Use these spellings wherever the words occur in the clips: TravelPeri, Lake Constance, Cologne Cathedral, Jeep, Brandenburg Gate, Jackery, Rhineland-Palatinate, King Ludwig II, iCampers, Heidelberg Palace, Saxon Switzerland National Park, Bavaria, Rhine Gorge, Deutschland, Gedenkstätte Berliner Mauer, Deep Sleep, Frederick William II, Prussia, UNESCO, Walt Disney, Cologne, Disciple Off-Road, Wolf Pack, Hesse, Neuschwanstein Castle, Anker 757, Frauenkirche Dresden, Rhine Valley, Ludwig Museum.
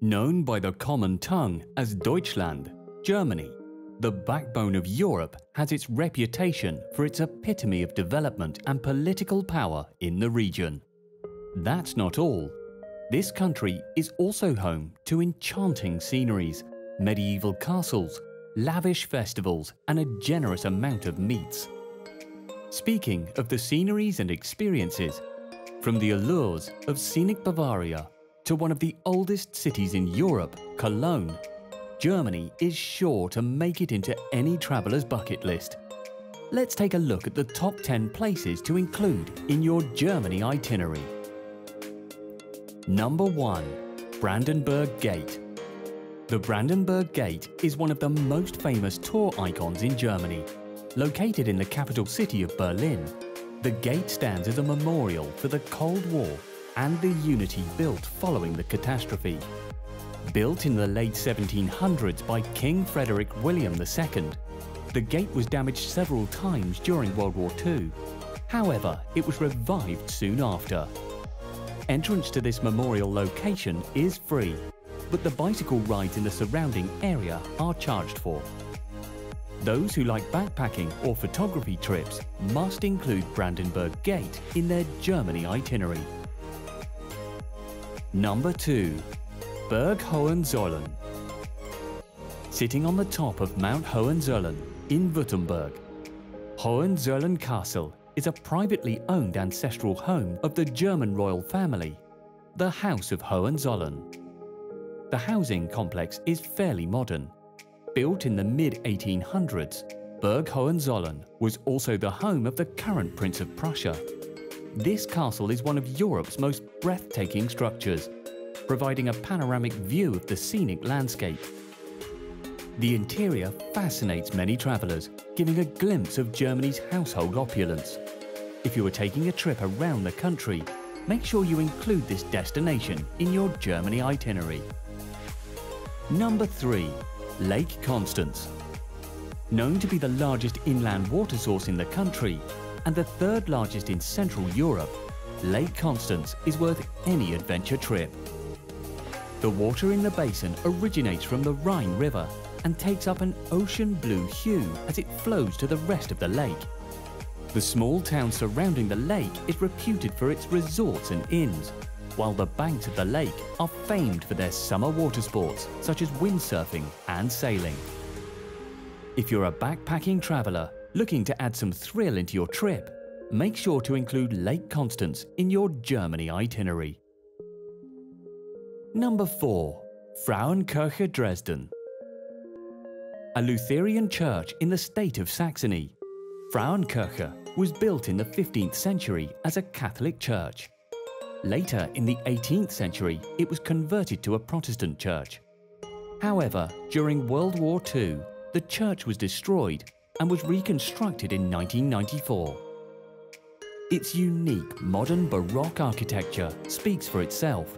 Known by the common tongue as Deutschland, Germany, the backbone of Europe, has its reputation for its epitome of development and political power in the region. That's not all. This country is also home to enchanting sceneries, medieval castles, lavish festivals, and a generous amount of meats. Speaking of the sceneries and experiences, from the allures of scenic Bavaria to one of the oldest cities in Europe, Cologne, Germany is sure to make it into any traveler's bucket list. Let's take a look at the top 10 places to include in your Germany itinerary. Number 1. Brandenburg Gate. The Brandenburg Gate is one of the most famous tour icons in Germany. Located in the capital city of Berlin, the gate stands as a memorial for the Cold War and the unity built following the catastrophe. Built in the late 1700s by King Frederick William II, the gate was damaged several times during World War II. However, it was revived soon after. Entrance to this memorial location is free, but the bicycle rides in the surrounding area are charged for. Those who like backpacking or photography trips must include Brandenburg Gate in their Germany itinerary. Number 2. Burg Hohenzollern. Sitting on the top of Mount Hohenzollern in Württemberg, Hohenzollern Castle is a privately owned ancestral home of the German royal family, the House of Hohenzollern. The housing complex is fairly modern. Built in the mid-1800s, Burg Hohenzollern was also the home of the current Prince of Prussia. This castle is one of Europe's most breathtaking structures, providing a panoramic view of the scenic landscape. The interior fascinates many travelers, giving a glimpse of Germany's household opulence. If you are taking a trip around the country, make sure you include this destination in your Germany itinerary. Number 3. Lake Constance. Known to be the largest inland water source in the country and the third largest in Central Europe, Lake Constance is worth any adventure trip. The water in the basin originates from the Rhine River and takes up an ocean blue hue as it flows to the rest of the lake. The small town surrounding the lake is reputed for its resorts and inns, while the banks of the lake are famed for their summer water sports such as windsurfing and sailing. If you're a backpacking traveller looking to add some thrill into your trip, make sure to include Lake Constance in your Germany itinerary. Number 4. Frauenkirche Dresden. A Lutheran church in the state of Saxony, Frauenkirche was built in the 15th century as a Catholic church. Later in the 18th century, it was converted to a Protestant church. However, during World War II, the church was destroyed and was reconstructed in 1994. Its unique modern Baroque architecture speaks for itself.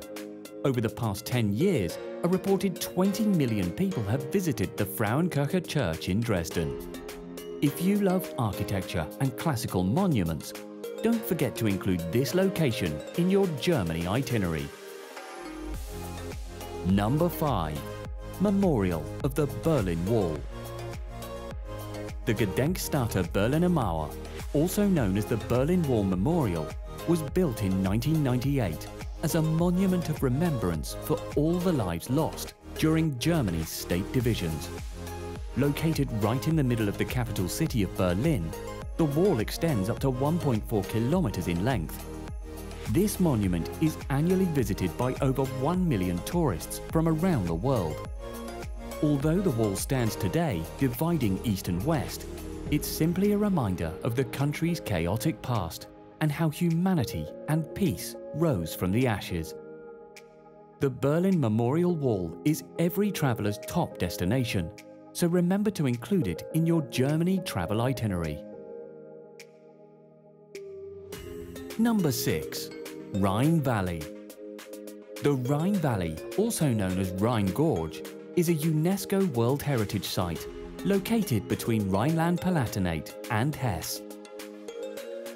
Over the past 10 years, a reported 20 million people have visited the Frauenkirche Church in Dresden. If you love architecture and classical monuments, don't forget to include this location in your Germany itinerary. Number 5. Memorial of the Berlin Wall. The Gedenkstätte Berliner Mauer, also known as the Berlin Wall Memorial, was built in 1998. As a monument of remembrance for all the lives lost during Germany's state divisions. Located right in the middle of the capital city of Berlin, the wall extends up to 1.4 kilometers in length. This monument is annually visited by over 1 million tourists from around the world. Although the wall stands today dividing East and West, it's simply a reminder of the country's chaotic past and how humanity and peace rose from the ashes. The Berlin Memorial Wall is every traveller's top destination, so remember to include it in your Germany travel itinerary. Number 6. Rhine Valley. The Rhine Valley, also known as Rhine Gorge, is a UNESCO World Heritage Site located between Rhineland-Palatinate and Hesse.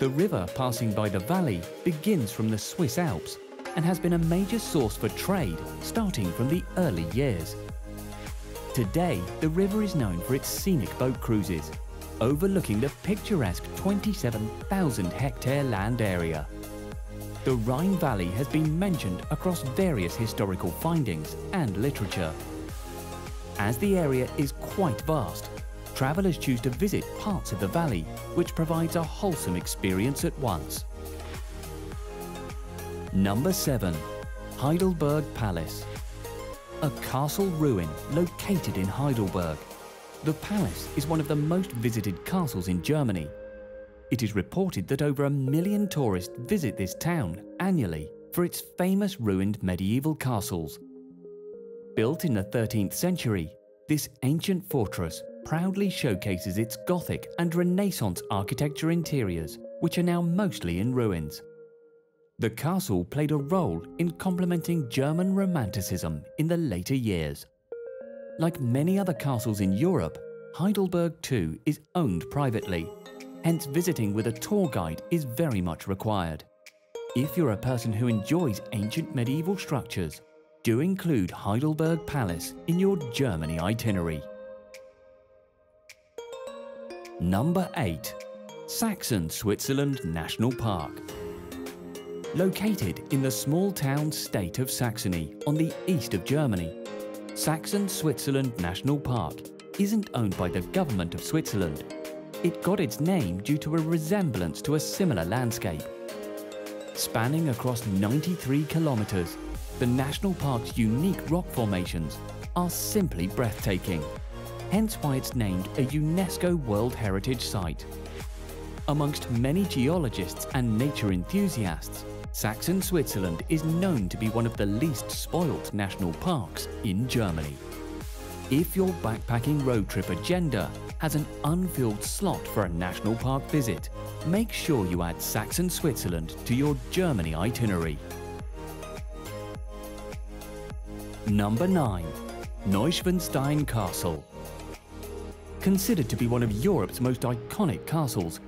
The river passing by the valley begins from the Swiss Alps and has been a major source for trade starting from the early years. Today, the river is known for its scenic boat cruises, overlooking the picturesque 27,000-hectare land area. The Rhine Valley has been mentioned across various historical findings and literature. As the area is quite vast, travellers choose to visit parts of the valley, which provides a wholesome experience at once. Number 7. Heidelberg Palace. A castle ruin located in Heidelberg. The palace is one of the most visited castles in Germany. It is reported that over 1 million tourists visit this town annually for its famous ruined medieval castles. Built in the 13th century, this ancient fortress proudly showcases its Gothic and Renaissance architecture interiors, which are now mostly in ruins. The castle played a role in complementing German Romanticism in the later years. Like many other castles in Europe, Heidelberg too is owned privately, hence visiting with a tour guide is very much required. If you're a person who enjoys ancient medieval structures, do include Heidelberg Palace in your Germany itinerary. Number 8. Saxon Switzerland National Park. Located in the small town state of Saxony on the east of Germany, Saxon Switzerland National Park isn't owned by the government of Switzerland. It got its name due to a resemblance to a similar landscape. Spanning across 93 kilometers, the national park's unique rock formations are simply breathtaking, hence why it's named a UNESCO World Heritage Site. Amongst many geologists and nature enthusiasts, Saxon Switzerland is known to be one of the least spoilt national parks in Germany. If your backpacking road trip agenda has an unfilled slot for a national park visit, make sure you add Saxon Switzerland to your Germany itinerary. Number 9. Neuschwanstein Castle. Considered to be one of Europe's most iconic castles,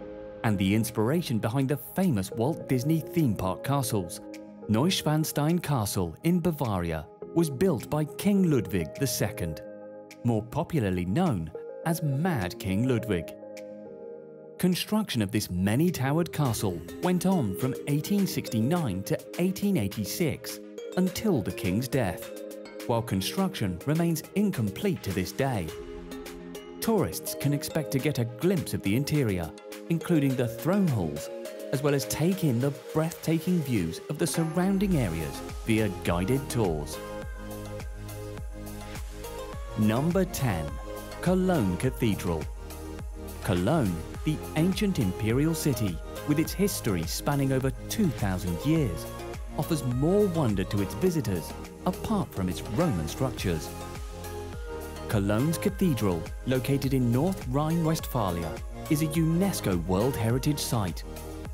and the inspiration behind the famous Walt Disney theme park castles, Neuschwanstein Castle in Bavaria was built by King Ludwig II, more popularly known as Mad King Ludwig. Construction of this many-towered castle went on from 1869 to 1886 until the king's death, while construction remains incomplete to this day. Tourists can expect to get a glimpse of the interior, including the throne halls, as well as take in the breathtaking views of the surrounding areas via guided tours. Number 10. Cologne Cathedral. Cologne, the ancient imperial city, with its history spanning over 2,000 years, offers more wonder to its visitors apart from its Roman structures. Cologne's cathedral, located in North Rhine-Westphalia, is a UNESCO World Heritage Site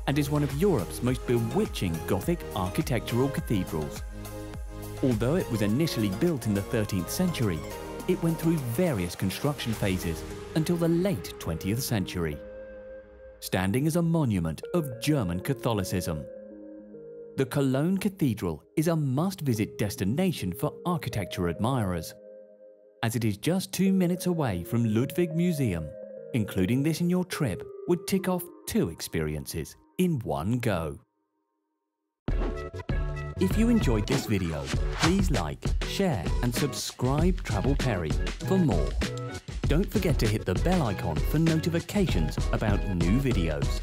and is one of Europe's most bewitching Gothic architectural cathedrals. Although it was initially built in the 13th century, it went through various construction phases until the late 20th century, standing as a monument of German Catholicism. The Cologne Cathedral is a must-visit destination for architecture admirers, as it is just 2 minutes away from Ludwig Museum. Including this in your trip would tick off 2 experiences in one go. If you enjoyed this video, please like, share and subscribe TravelPeri for more. Don't forget to hit the bell icon for notifications about new videos.